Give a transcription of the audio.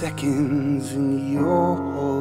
seconds in your